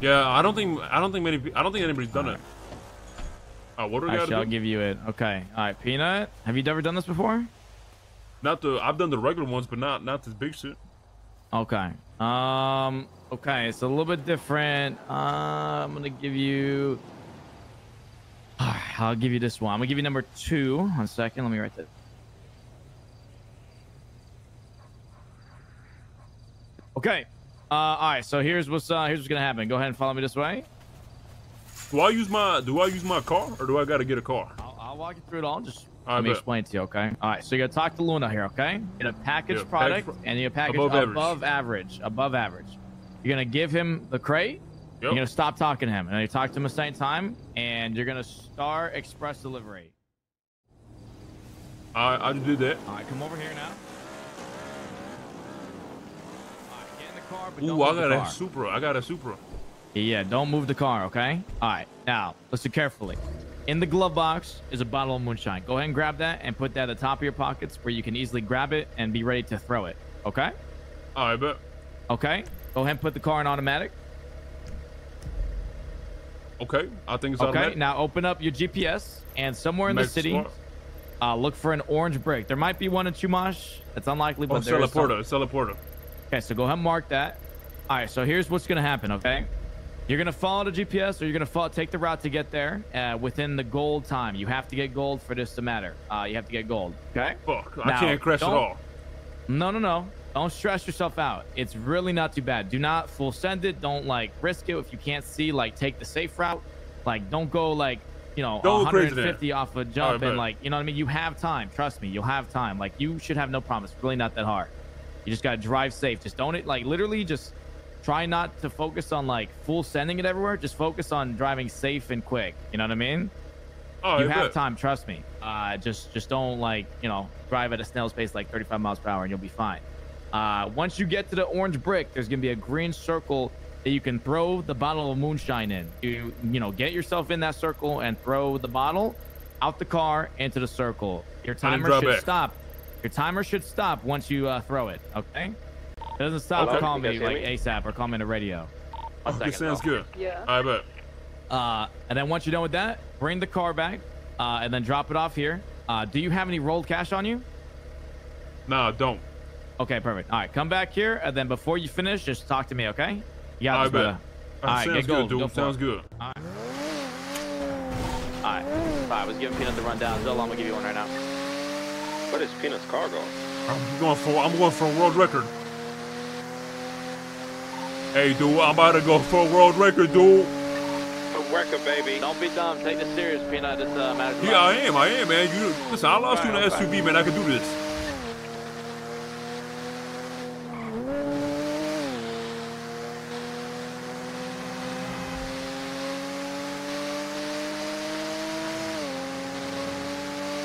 Yeah, I don't think anybody's done it. Oh, what do we gotta do? I shall give you it. Okay. All right, Peanut. Have you ever done this before? Not the. I've done the regular ones, but not this big shit. Okay. Okay, it's a little bit different. I'm gonna give you. All right, I'll give you this one. I'm gonna give you number 2. 1 second. Let me write that. Okay. All right. So here's what's gonna happen. Go ahead and follow me this way. Do I use my car or do I gotta get a car? I'll walk you through it all. Just let me explain it to you, okay? All right. So you gotta talk to Luna here, okay? Get a package product and you package above average. You're gonna give him the crate. Yep. You're gonna stop talking to him, and you talk to him at the same time, and you're gonna start express delivery. I do that. All right. Come over here now. Car, but ooh, I got a Supra. Yeah, don't move the car, okay? All right, now, listen carefully. In the glove box is a bottle of moonshine. Go ahead and grab that and put that at the top of your pockets where you can easily grab it and be ready to throw it, okay? All right, bet. Okay, go ahead and put the car in automatic. Okay, I think it's automatic. Okay, now open up your GPS and somewhere in the city, look for an orange brick. There might be one in Chumash. It's unlikely, but there is some. It's Teleporto. Okay, so go ahead and mark that. All right, so here's what's going to happen, okay? You're going to follow the GPS, or you're going to take the route to get there within the gold time. You have to get gold for this to matter. You have to get gold, okay? Fuck, I can't crash at all. No. Don't stress yourself out. It's really not too bad. Do not full send it. Don't, like, risk it. If you can't see, like, take the safe route. Like, don't go, like, you know, don't 150 off a jump and, like, you know what I mean? You have time. Trust me, you'll have time. Like, you should have no problem. It's really not that hard. You just gotta drive safe. Just don't it. Like, literally, just try not to focus on, like, full sending it everywhere. Just focus on driving safe and quick. You know what I mean? Oh, you have time. Trust me. Just don't, like, you know, drive at a snail's pace, like 35 miles per hour, and you'll be fine. Once you get to the orange brick, there's gonna be a green circle that you can throw the bottle of moonshine in. You know, get yourself in that circle and throw the bottle out the car into the circle. Your timer should stop. Your timer should stop once you throw it, okay? It doesn't stop, okay. Call me, like, ASAP, or call me on the radio. Okay, sounds good. Yeah. I bet. And then once you're done with that, bring the car back, and then drop it off here. Do you have any rolled cash on you? No, I don't. Okay, perfect. All right, come back here, and then before you finish, just talk to me, okay? You got this, brother. All right, get going. Dude. Sounds good. All right. I was giving Peanut the rundown. Zola, I'm gonna give you one right now. What is Peanut's car going? I'm going for a world record. Hey, dude, I'm about to go for a world record, dude. A record, baby. Don't be dumb. Take this serious, Peanut. It's matters. Yeah, I am, man. You listen. I lost you in the SUV, man. I can do this.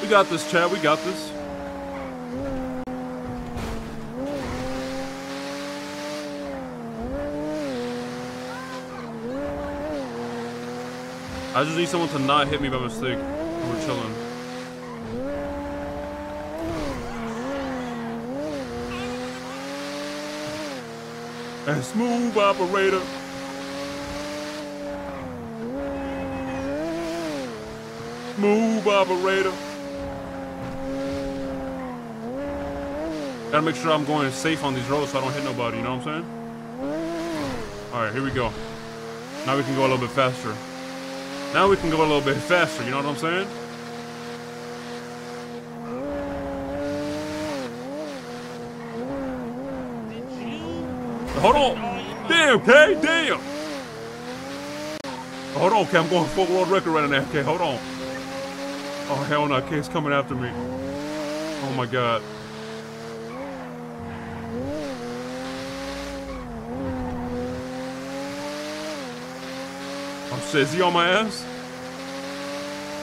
We got this, Chad. We got this. I just need someone to not hit me by mistake. We're chilling. And smooth operator. Smooth operator. Gotta make sure I'm going safe on these roads so I don't hit nobody, you know what I'm saying? Alright, here we go. Now we can go a little bit faster. You know what I'm saying? Hold on! Damn, K! Damn! Hold on, K, I'm going for world record right now, K, hold on. Oh, hell no, K's coming after me. Oh my god. Shit, is he on my ass?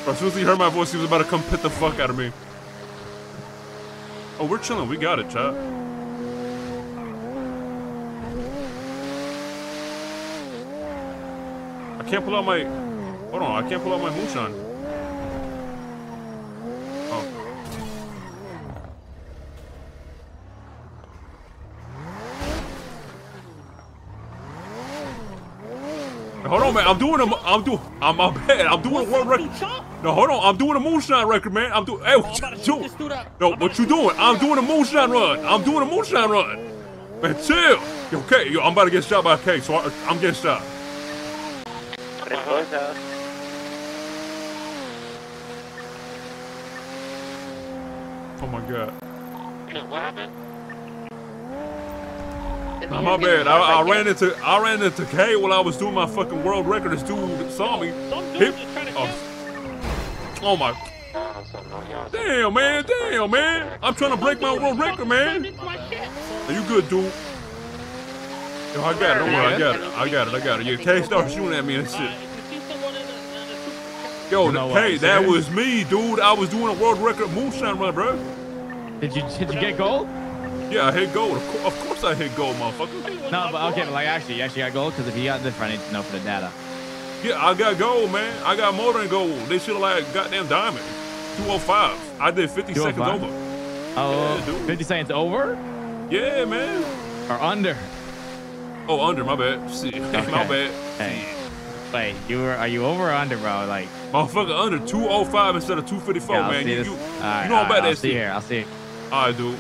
Bro, as soon as he heard my voice, he was about to come pit the fuck out of me. Oh, we're chilling. We got it, chat. I can't pull out my... Hold on, I can't pull out my moonshine. Oh. Hold on, man. I'm doing a world record. No, hold on. I'm doing a moonshine record, man. Hey, what you doing? No, what you doing? I'm doing a moonshine run. Man, chill. Yo, okay, yo, I'm about to get shot by a K, so I'm getting shot. Oh my God. What happened? Nah, my bad. I ran into K while I was doing my fucking world record. This dude saw me. Oh my. Damn, man. I'm trying to break my world record, man. Are you good, dude? Yo, I got it. Don't worry. I got it. Yeah, K started shooting at me and shit. Yo, K, that was me, dude. I was doing a world record moonshine run, bro. Did you get gold? Yeah, I hit gold. Of course I hit gold, motherfucker. No, but okay, but like actually, you actually got gold? Because if you got this, I need to know for the data. Yeah, I got gold, man. I got more than gold. They should have like goddamn diamond. 205. I did 50 seconds over. Oh, yeah, 50 seconds over? Yeah, man. Or under? Oh, under. My bad. Shit. Okay. My bad. Hey. Wait, are you over or under, bro? Like, motherfucker, under 205 instead of 254, yeah, man. You know about that shit. I'll see here. All right, dude.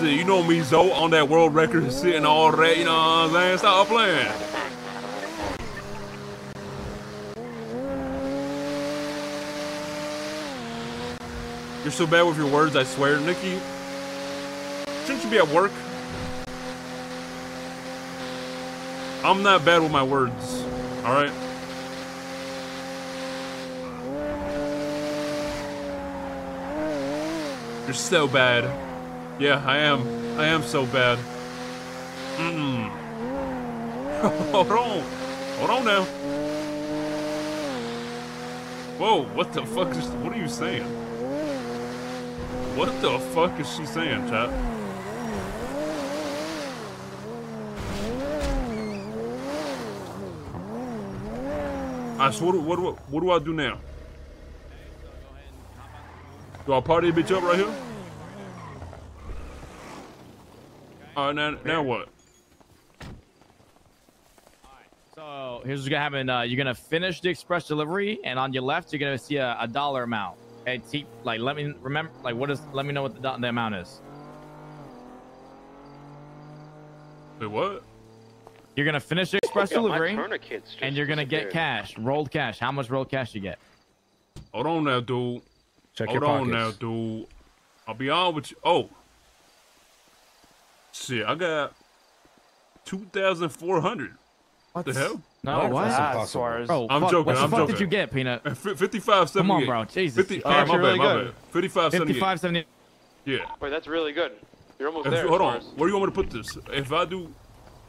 You know me, Zoe, on that world record and shit and all that, you know what I'm saying? Stop playing. You're so bad with your words, I swear. Nikki, shouldn't you be at work? I'm not bad with my words, alright? You're so bad. Yeah, I am so bad. Hold on now. Whoa, what the fuck is, what are you saying? What the fuck is she saying, chat? Alright, so what do I do now? Do I party a bitch up right here? All right, now what? So here's what's gonna happen. You're gonna finish the express delivery, and on your left, you're gonna see a dollar amount. Hey, like let me remember. Like, let me know what the amount is. Wait, what? You're gonna finish the express delivery, and you're gonna get cash, rolled cash. How much rolled cash you get? Hold on now, dude. Check your pockets. Hold on now, dude. I'll be on with you. Oh. Shit, I got 2,400. What the hell? No, what? I'm joking. What the fuck did you get, Peanut? 55.78. Come on, bro. Jesus. Alright, my bad. 55.78. Yeah. Wait, that's really good. You're almost there. Hold on. Where do you want me to put this? If I do,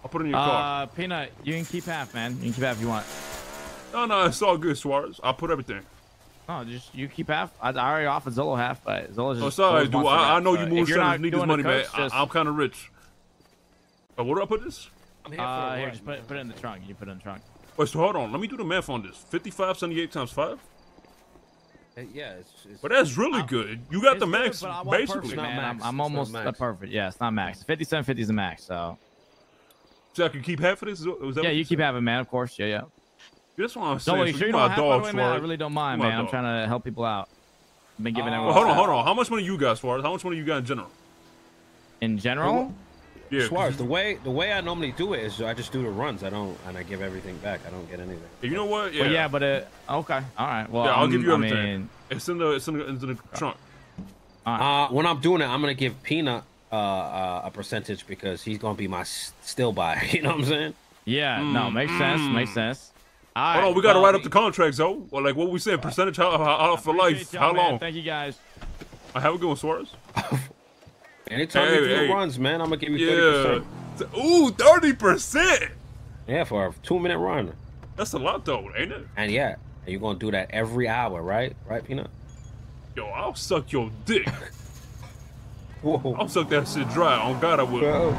I'll put it in your car. Peanut, you can keep half, man. You can keep half if you want. No, it's all good, Suarez. I'll put everything. No, just you keep half. I already offered Zolo half, but Zolo's just. Oh, sorry, dude. I know you moonshiners need this money, man. I'm kind of rich. But where do I put this? Here, just put it in the trunk. You put it in the trunk. Wait, so hold on. Let me do the math on this. 55.78 times 5. Yeah, but that's really good. You got the max, good, basically. Perfect, man. Max. I'm almost not perfect. Yeah, it's not max. 57.50 is the max. So I can keep half of this. Is that yeah, you keep half it, man. Of course. Yeah. That's what I'm saying. So you my dog, way, man. I really don't mind, man. I'm trying to help people out. I've been giving everyone. Hold on. How much money you got, Suarez? How much money you got in general? In general? Yeah. Suarez, the way I normally do it is I just do the runs. I give everything back. I don't get anything. You know what? Yeah. Well, yeah, but okay. All right. Well, yeah, I'll give you everything. I mean, it's in the trunk. Right. When I'm doing it, I'm gonna give Peanut a percentage because he's gonna be my still buy. You know what I'm saying? Yeah. No, makes sense. Makes sense. Right, hold on, we gotta write up the contracts, though. Well, like what we said, percentage, how for life, how long? Man, thank you guys. I have a good one, Suarez. Anytime you do the runs, man, I'm gonna give you 30%. Yeah. Ooh, 30%. Yeah, for a 2-minute run. That's a lot, though, ain't it? And yeah, you're gonna do that every hour, right? Right, Peanut? Yo, I'll suck your dick. Whoa. I'll suck that shit dry. On God, I will.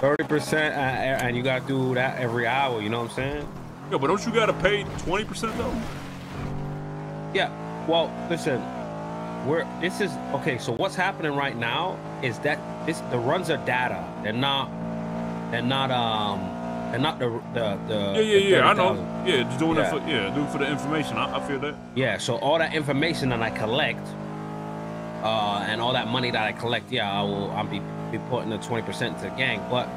30%, and you gotta do that every hour. You know what I'm saying? Yeah, but don't you gotta pay 20% though? Yeah. Well, listen. okay, so what's happening right now is that the runs are data. They're not the I know. 000. Yeah, just doing it for for the information. I feel that. Yeah, so all that information that I collect, and all that money that I collect, I'll be putting the 20% to the gang, but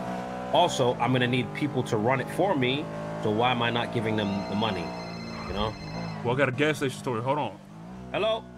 also I'm gonna need people to run it for me. So why am I not giving them the money? You know? Well, I got a gas station story. Hold on. Hello?